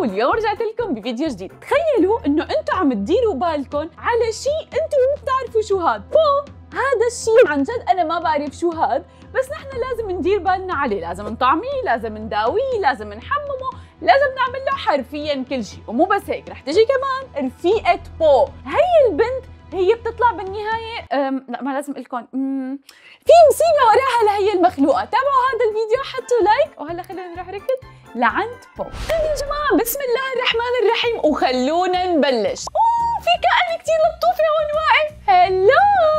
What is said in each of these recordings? واليوم رجعت لكم بفيديو جديد. تخيلوا انه انتم عم تديروا بالكم على شيء انتم ما بتعرفوا شو هاد. بو هذا الشيء عن جد انا ما بعرف شو هاد، بس نحن لازم ندير بالنا عليه، لازم نطعميه، لازم نداويه، لازم نحممه، لازم نعمل له حرفيا كل شيء. ومو بس هيك، رح تجي كمان رفيقة بو. هي البنت هي بتطلع بالنهاية لا ما لازم لكم في مصيبة وراها لهي المخلوقة. تابعوا هذا الفيديو، حطوا لايك، وهلا خلينا نروح ركض لعند بو. يا جماعة بسم الله الرحمن الرحيم وخلونا نبلش. اوه في كائن كتير لطوفة هون واقف. هلو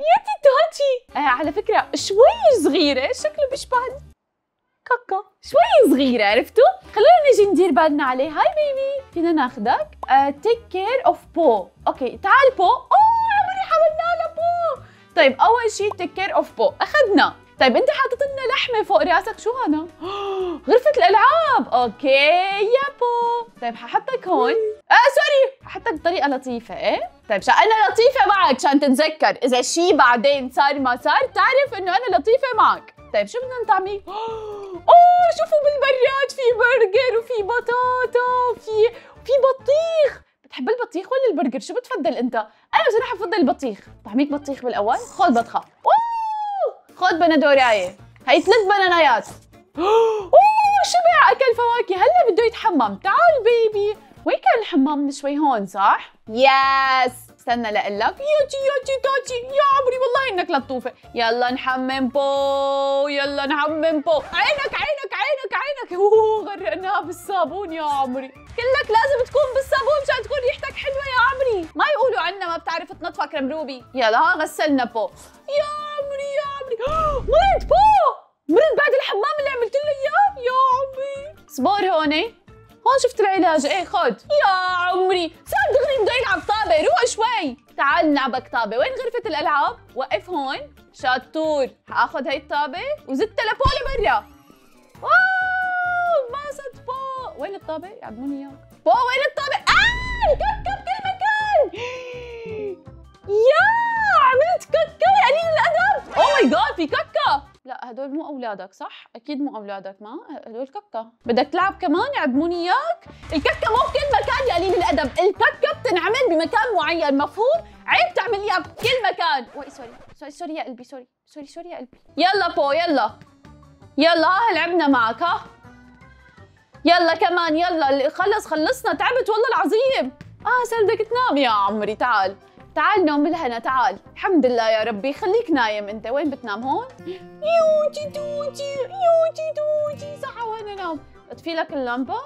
يا تيتاتي. على فكرة شوي صغيرة، شكله بيشبه كاكا، شوي صغيرة، عرفتوا؟ خلونا نجي ندير بالنا عليه. هاي بيبي فينا ناخدك. تيك كير اوف بو. اوكي تعال بو. اوه عمري حملنا لها بو. طيب اول شيء تيك كير اوف بو اخذنا. طيب انت حاطط لنا لحمة فوق راسك، شو هذا؟ غرفة الالعاب. اوكي يا بو. طيب ححطك هون. سوري، ححطك بطريقة لطيفة. ايه طيب عشان انا لطيفة معك، عشان تتذكر اذا شيء بعدين صار ما صار تعرف انه انا لطيفة معك. طيب شو بدنا نطعميه؟ اوه شوفوا بالبراد في برجر وفي بطاطا وفي بطيخ. بتحب البطيخ ولا البرجر؟ شو بتفضل انت؟ انا بصراحه بفضل البطيخ. طعميك بطيخ بالاول. خذ بطخه. اوه خذ بندورايه. هي 3 بنانايات. اوه شبع، اكل فواكه، هلا بده يتحمم. تعال بيبي. وين كان الحمام من شوي؟ هون صح؟ يس استنى لاقول لك. ياتي تاتي يا عمري والله انك لطوفه. يلا نحمم بو، يلا نحمم بو. عينك عينك عينك عينك. اوه غرقناها بالصابون يا عمري. كلك لازم تكون بالصابون مشان تكون ريحتك حلوه يا عمري. ما يقولوا عنا ما بتعرف تنطفك رمروبي. يلا ها غسلنا بو. يا عمري يا عمري مرض بو، مرض بعد الحمام اللي عملت له اياه يا عمري. اصبر هون، هون شفت العلاج. ايه خد يا عمري. صار دغري بده يلعب طابه. روح شوي، تعال نلعبك طابه. وين غرفه الالعاب؟ وقف هون. شطور. هاخد هي الطابه وزدتها لبو لبرا. واو ما صد بو. وين الطابه؟ يعبوني اياك بو. وين الطابه؟ الكركب بالمكان. يا عملت ككه يا قليل الادب. او ماي جاد في ككه. لا هدول مو اولادك صح؟ اكيد مو اولادك. ما هدول ككه. بدك تلعب كمان يعدموني اياك. الككه مو بكل مكان يا قليل الادب، الككه بتنعمل بمكان معين، مفهوم؟ عيب تعمل اياها بكل مكان. وي سوري سوري سوري يا قلبي، سوري سوري سوري يا قلبي. يلا بو يلا يلا. ها لعبنا معك. ها يلا كمان. يلا خلص خلصنا، تعبت والله العظيم. صار بدك تنام يا عمري. تعال تعال نوم بالهنا. تعال الحمد لله يا ربي. خليك نايم انت. وين بتنام؟ هون. يوتي توتي يوتي توتي. صح وين انام؟ اطفي لك اللمبه.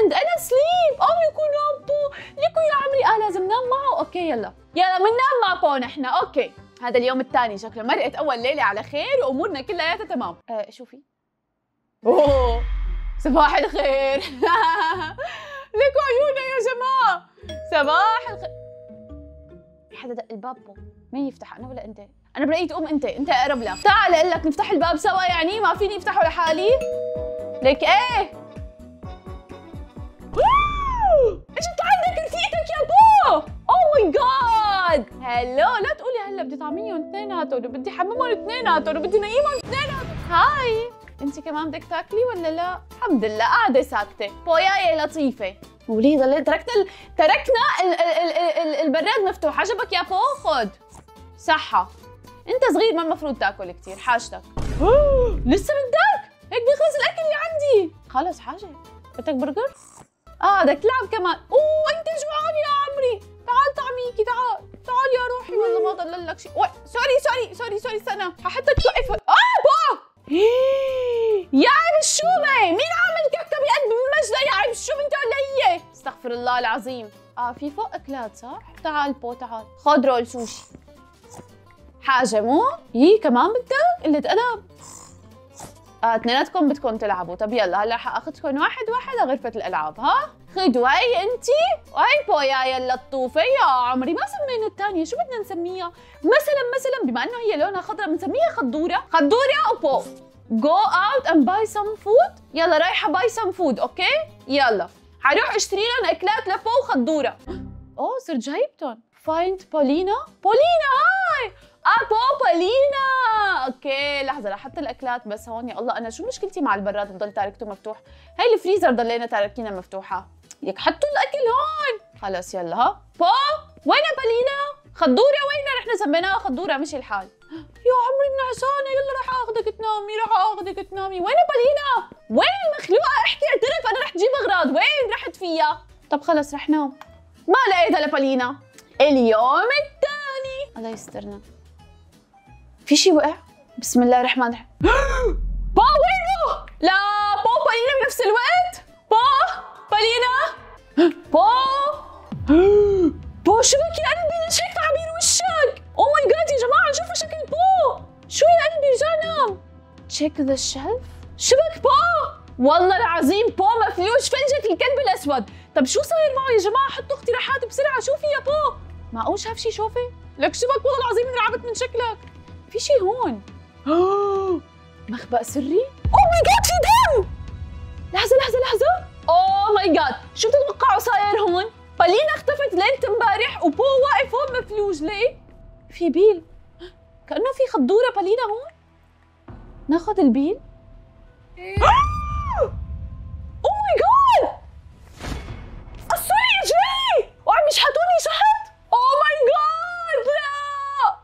اند انا سليب. ليكو نام بو، ليكو يا عمري. لازم نام معه. اوكي يلا يلا بننام مع بو نحن. اوكي هذا اليوم الثاني، شكله مرقت اول ليله على خير وامورنا كلياتها تمام. شوفي. اوه صباح الخير. ليكو عيونها يا جماعه. صباح الخير. حدا دق الباب بو. مين يفتح، انا ولا انت؟ انا برايي تقوم انت، انت اقرب لها. تعال اقول لك نفتح الباب سوا. يعني ما فيني افتحه لحالي؟ لك ايه؟ ايش انت عندك رفيقتك يا بو؟ او ماي جاد. هلو لا تقولي هلا بدي طعميهم اثنيناتهم وبدي حممهم اثنيناتهم وبدي نقيمهم اثنيناتهم. هاي انت كمان بدك تاكلي ولا لا؟ الحمد لله قاعده ساكته. بوياي لطيفه. وليد الله تركنا البراد مفتوح. عجبك يا بو؟ خد صحة. انت صغير ما المفروض تاكل كثير، حاجتك. لسه بدك؟ هيك بيخلص الاكل اللي عندي. خلص حاجة. بدك برجر؟ بدك تلعب كمان. انت جوعان يا عمري. تعال طعميكي، تعال تعال يا روحي. والله ما ضل لك شيء. سوري سوري سوري سوري استنى. ححطك توقف. بو يا عيب الشومة. مين عامل كعكة بقد بالمجدة يا عيب الشومة انت ولا هي؟ استغفر الله العظيم. في فوق اكلات صح؟ تعال بو تعال. خد رول سوشي. حاجة مو؟ يي كمان بدك؟ قلة أدب. اثنيناتكم بدكم تلعبوا. طب يلا هلا حاخذكم واحد واحد لغرفة الألعاب. ها؟ خدوا هي انتي وهي بوياي اللطوفة يا عمري. ما سمينا الثانية، شو بدنا نسميها؟ مثلا بما انه هي لونها خضرا بنسميها خضورة. خضورة وبو. Go out and buy some food. يلا رايحة buy some food. اوكي؟ يلا حروح اشتري لهم اكلات لبو وخضورة. صرت جايبتهم. Find Paulina. بولينا هاي. بو بالينا. اوكي لحظه لحط الاكلات بس هون. يا الله انا شو مشكلتي مع البراد بضل تاركته مفتوح؟ هي الفريزر ضلينا تاركينها مفتوحه. يك حطوا الاكل هون خلص. يلا ها بو وين بالينا؟ خضوره وين؟ نحن سميناها خضوره مش الحال. يا عمري نعسانه، يلا رح اخذك تنامي، رح اخذك تنامي. وين بالينا؟ وين المخلوقه؟ احكي اعترف، انا رح تجيب اغراض، وين رحت فيها؟ طب خلص رح نام. ما لقيتها لبالينا. اليوم الثاني الله يسترنا. في شيء وقع؟ بسم الله الرحمن الرحيم. با وينه؟ لا بو بالينا بنفس الوقت؟ با بالينا؟ با بو شو بك يا قلبي؟ ليش هيك تعبير وشك؟ اوه ماي جاد يا جماعه شوفوا شكل بو. شو يا قلبي رجع نام؟ تشيك ذا شيلف؟ شو بك بو؟ والله العظيم بو مفلوش، فلجة الكلب الاسود. طب شو صاير معه يا جماعه؟ حطوا اقتراحات بسرعه، شو في يا بو؟ معقول شاف شي شوفي؟ لك شو بك والله العظيم انرعبت من شكلك. في شي هون. مخبأ سري؟ اوه ماي جاد في دم! لحظة لحظة لحظة! اوه ماي جاد، شو بتتوقعوا صاير هون؟ بالينا اختفت ليلة امبارح وبو واقف هون مفلوج، ليه؟ في بيل، كأنه في خضورة بالينا هون؟ ناخذ البيل؟ اوه ماي جاد! قصوا لي رجلي! وعم يشحطوني شحط! اوه ماي جاد! لا!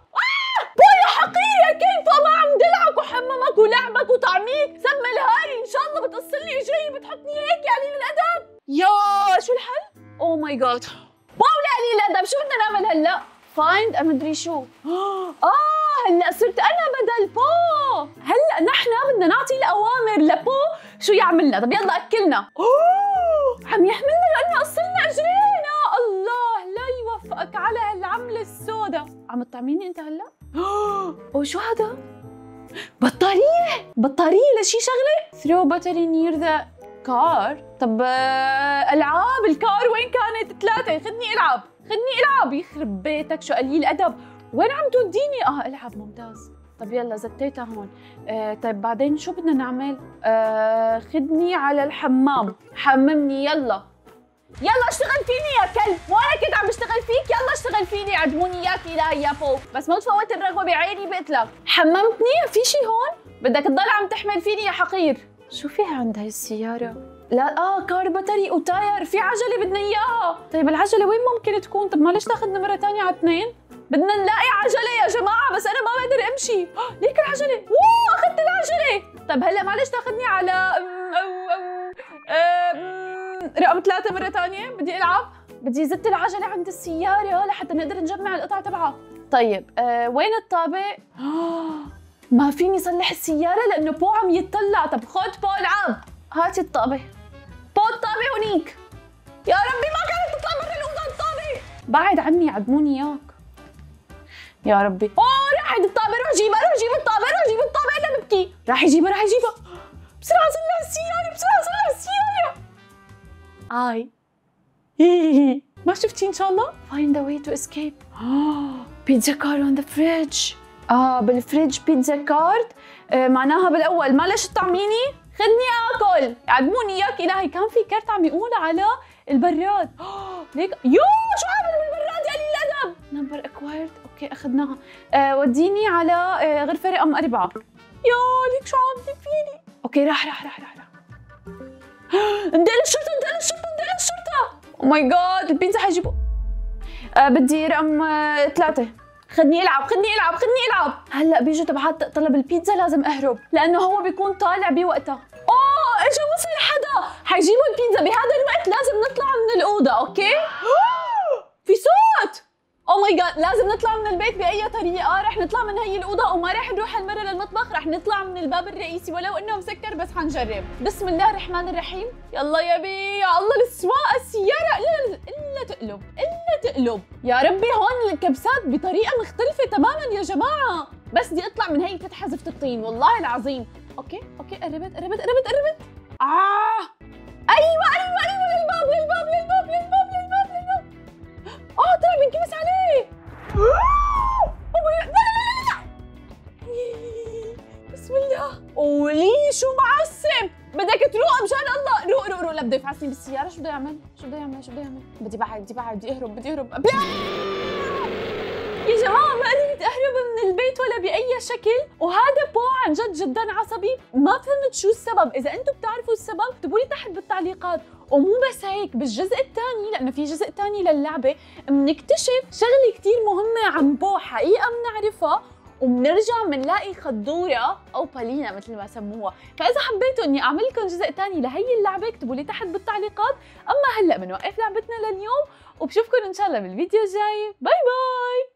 بو يا حقير يا كيفة، ما عم دلعك وحممك ولعبك وطعميك، سمى الهاري، ان شاء الله بتقصلي رجلي بتحطني هيك يا قليل الأدب! يا شو الحل؟ اوه ماي جاد! بو يا قليل الأدب شو بدنا نعمل هلا؟ فايند امدري شو؟ هلا صرت انا بدل بو. هلا نحن بدنا نعطي الاوامر لبو شو يعملنا. طب يلا اكلنا. عم يحملنا لانه قصلنا اجرينا. الله لا يوفقك على هالعمله السوداء. عم تطعميني انت هلا؟ اوه شو هذا؟ بطاريه. بطاريه لشي شغله؟ ثرو باتري نير ذا كار. طب العاب الكار وين كانت؟ ثلاثه. خذني العب، خذني العب. يخرب بيتك شو قليل ادب، وين عم توديني؟ العب ممتاز. طب يلا زتيتها هون. طيب بعدين شو بدنا نعمل؟ خدني على الحمام، حممني. يلا يلا اشتغل فيني يا كلب، وانا كنت عم بشتغل فيك. يلا اشتغل فيني، عدموني اياك الهي يا فوق، بس ما تفوت الرغوه بعيني بقتلك. حممتني؟ في شي هون؟ بدك تضل عم تحمل فيني يا حقير. شو فيها عند هاي السياره؟ لا كار بطري وتاير. في عجله بدنا اياها. طيب العجله وين ممكن تكون؟ طب معلش تاخذنا مره ثانيه على اثنين. بدنا نلاقي عجله يا جماعه، بس انا ما بقدر امشي. ليك العجله. اوه اخذت العجله. طب هلا معلش تاخذني على رقم 3 مره ثانيه. بدي العب، بدي زت العجله عند السياره لحتى نقدر نجمع القطع تبعها. طيب وين الطابق؟ ما فيني صلح السياره لانه بو عم يتطلع. طب خذ بو العب، هاتي الطابق. بو الطابق هونيك. يا ربي ما كانت تطلع برا الاوضه الطابق. بعد عني، عدموني اياك يا ربي. راحت الطابة. روح جيبها، روح جيب الطابة، روح جيب الطابة الا ببكي. راح يجيبها، راح يجيبها. بسرعة صلح السيارة، بسرعة صلح السيارة. آي هي. ما شفتي ان شاء الله؟ Find a way to escape. بيتزا كار on the fridge. بالفريج بيتزا كارت. معناها بالاول معلش تطعميني، خدني اكل، عدموني اياك الهي. كان في كرت عم يقول على البراد. ليك يو شو عامل بالبراد يا قليل الادب؟ نمبر اكوايرد. اوكي اخذناها. وديني على غرفه رقم 4. يا ليك شو عامل فيني. اوكي راح. ندل الشرطه، ندل الشرطه، ندل الشرطه. او ماي جاد البيتزا حيجيبوا. بدي رقم 3. خدني العب، خدني العب، خدني العب. هلا بيجوا تبعات طلب البيتزا، لازم اهرب لانه هو بيكون طالع بوقتها. اجا وصل حدا حيجيبوا البيتزا بهذا الوقت. لازم نطلع من الاوضه. اوكي في صوت. او ماي جاد لازم نطلع من البيت باي طريقه. رح نطلع من هي الاوضه وما رح نروح هالمره للمطبخ، رح نطلع من الباب الرئيسي ولو انه مسكر، بس حنجرب. بسم الله الرحمن الرحيم. يلا يا بي. يا الله السواقه، السياره الا تقلب، الا تقلب. يا ربي هون الكبسات بطريقه مختلفه تماما يا جماعه. بس بدي اطلع من هي الفتحه زفت الطين والله العظيم. اوكي قربت قربت قربت قربت. ايوه للباب للباب للباب للباب للباب للباب. طلع بينكبس عليه. بسم الله. ولي شو معصب؟ بدك تروق مشان الله. روق روق روق. لا بده يفعسني بالسياره. شو بده يعمل؟ بدي بعد بدي اهرب. يا جماعة ما قدرت أهرب من البيت ولا بأي شكل، وهذا بو عن جد جدا عصبي. ما فهمت شو السبب، إذا أنتم بتعرفوا السبب اكتبوا لي تحت بالتعليقات. ومو بس هيك، بالجزء الثاني لأنه في جزء ثاني للعبة بنكتشف شغلة كتير مهمة عن بو حقيقة بنعرفها، وبنرجع بنلاقي خدورة أو بالينا مثل ما سموها. فإذا حبيتوا إني أعمل لكم جزء ثاني لهي اللعبة اكتبوا لي تحت بالتعليقات. أما هلأ بنوقف لعبتنا لليوم وبشوفكم إن شاء الله بالفيديو الجاي. باي باي.